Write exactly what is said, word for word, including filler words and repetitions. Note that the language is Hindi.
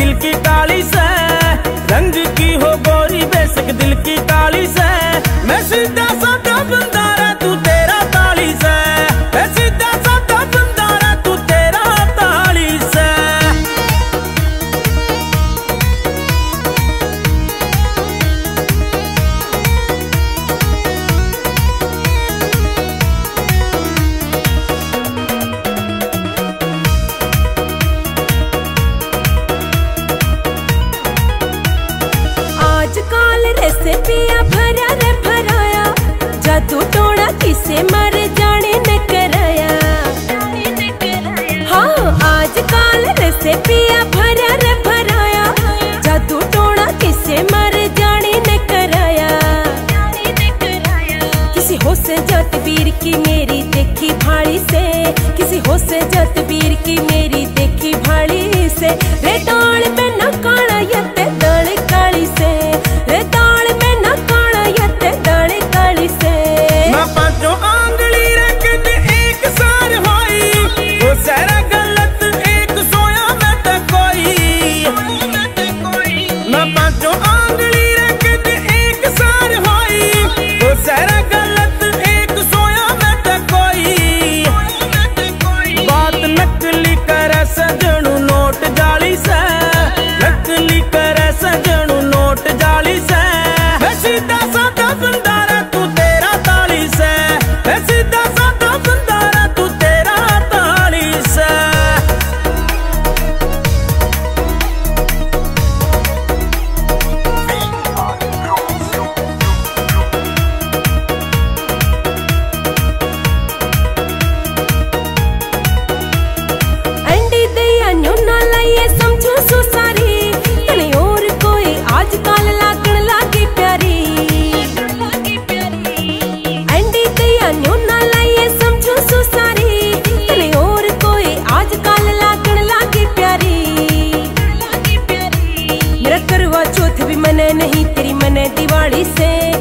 दिल की काली से रंग की हो गोरी बेशक दिल की काली से मैं सीधा साधा बंदा रहा तू तेरा ताली से मैं सीधा साधा बंदा रहा तू तेरा ताली से। आजकल रेसिपियां भरा रे भराया जादू टोना किसे मारे जाने न कराया। हाँ आजकल रेसिपियां भरा रे भराया जादू टोना किसे मारे जाने न कराया। किसी होश जतबीर की मेरी देखी भाड़ी से किसी होश जतबीर की मेरी देखी भाड़ी से रे डाल पे न काना यते दल काली से रे डाल में न काना यते दल काली से। मैं पांचों आंगली रख दे एक सार होई वो सारा गलत एक सोया मैं तो कोई मैं तो कोई। मैं पांचों आंगली रख दे एक सार होई वो सारा गलत एक सोया मैं तो कोई मैं तो कोई। बात नकली करे सजणू नोट जाली से नकली करे सजणू नोट जाली से मैं सीधा साधा बंदा रहा तू तेरा ताली से मैं सीधा साधा बंदा रहा तू तेरा ताली से। अंडी दया न्यू ना लाइए समझो सुसारी तने और कोई आजकल लागण लागे प्यारी। अंडी दया न्यू ना लाइए समझो सुसारी तने और कोई आजकल लागण लागे प्यारी। मेरा करवा चौथ भी मने नहीं तेरी मने दिवाली से